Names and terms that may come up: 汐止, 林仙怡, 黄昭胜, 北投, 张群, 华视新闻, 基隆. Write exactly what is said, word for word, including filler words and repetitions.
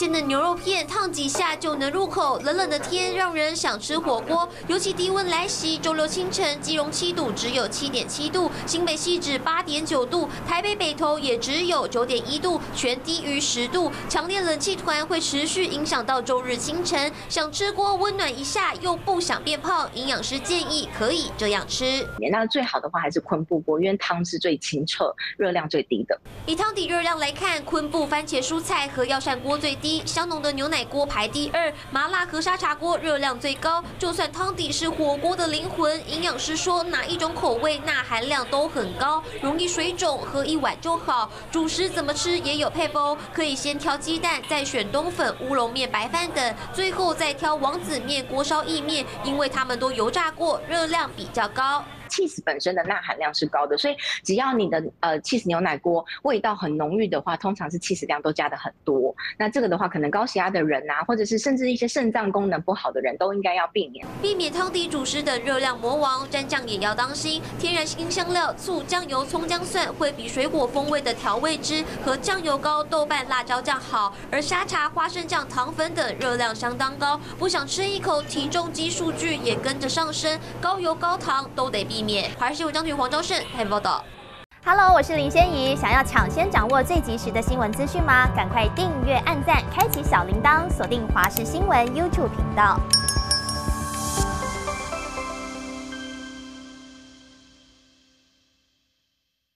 鲜的牛肉片烫几下就能入口，冷冷的天让人想吃火锅。尤其低温来袭，周六清晨基隆七度只有 七点七 度，新北汐止 八点九 度，台北北投也只有 九点一 度，全低于十度。强烈冷气团会持续影响到周日清晨，想吃锅温暖一下又不想变胖，营养师建议可以这样吃。那最好的话还是昆布锅，因为汤是最清澈、热量最低的。以汤底热量来看，昆布番茄蔬菜和药膳锅最低，香浓的牛奶锅排第二，麻辣和沙茶锅热量最高。就算汤底是火锅的灵魂，营养师说哪一种口味钠含量都很高，容易水肿，喝一碗就好。主食怎么吃也有配方，可以先挑鸡蛋，再选冬粉、乌龙面、白饭等，最后再挑王子面、锅烧意面，因为它们都油炸过，热量比较高。 cheese 本身的钠含量是高的，所以只要你的呃 cheese 牛奶锅味道很浓郁的话，通常是 cheese 量都加的很多。那这个的话，可能高血压的人啊，或者是甚至一些肾脏功能不好的人都应该要避免。避免汤底主食的热量魔王，蘸酱也要当心。天然新香料、醋、酱油、葱、姜、蒜会比水果风味的调味汁和酱油膏、豆瓣、辣椒酱好，而沙茶、花生酱、糖粉等热量相当高，不想吃一口，体重基数据也跟着上升，高油高糖都得避免。 华视新闻张群、黄昭胜台报道。Hello， 我是林仙怡。想要抢先掌握最及时的新闻资讯吗？赶快订阅、按赞、开启小铃铛，锁定华视新闻 YouTube 频道。